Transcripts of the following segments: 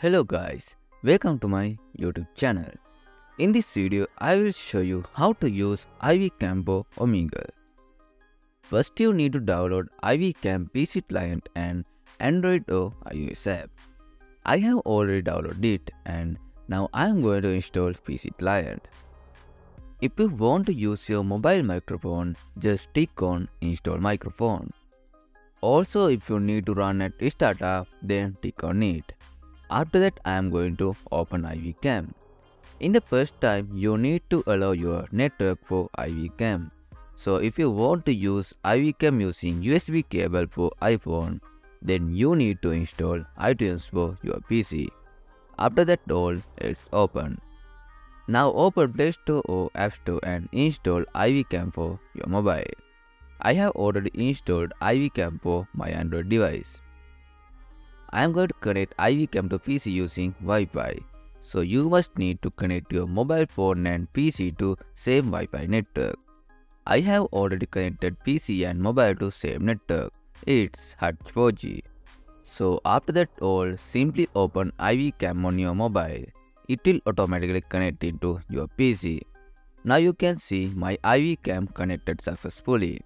Hello guys, welcome to my YouTube channel. In this video, I will show you how to use IVCam for Omegle. First, you need to download IVCam PC client and Android or iOS app. I have already downloaded it and now I am going to install PC client. If you want to use your mobile microphone, just click on Install Microphone. Also, if you need to run a startup, then click on it. After that, I am going to open IVCam. In the first time, you need to allow your network for IVCam. So if you want to use IVCam using USB cable for iPhone, then you need to install iTunes for your PC. After that all, it's open. Now open Play Store or App Store and install IVCam for your mobile. I have already installed IVCam for my Android device. I am going to connect IVCam to PC using Wi-Fi. So you must need to connect your mobile phone and PC to same Wi-Fi network. I have already connected PC and mobile to same network. It's hot 4G. So after that all, simply open IVCam on your mobile. It will automatically connect it to your PC. Now you can see my IVCam connected successfully.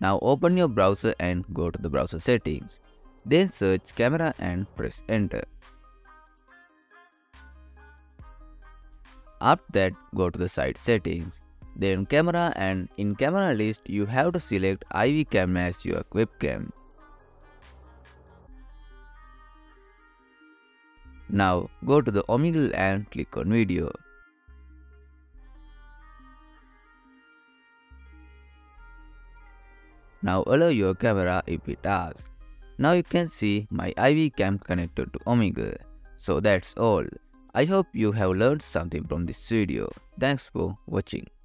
Now open your browser and go to the browser settings. Then search camera and press enter. After that, go to the site settings. Then camera, and in camera list you have to select IVCam as your webcam. Now go to the Omegle and click on video. Now allow your camera if it asks. Now you can see my IVCam connected to Omegle. So that's all. I hope you have learned something from this video. Thanks for watching.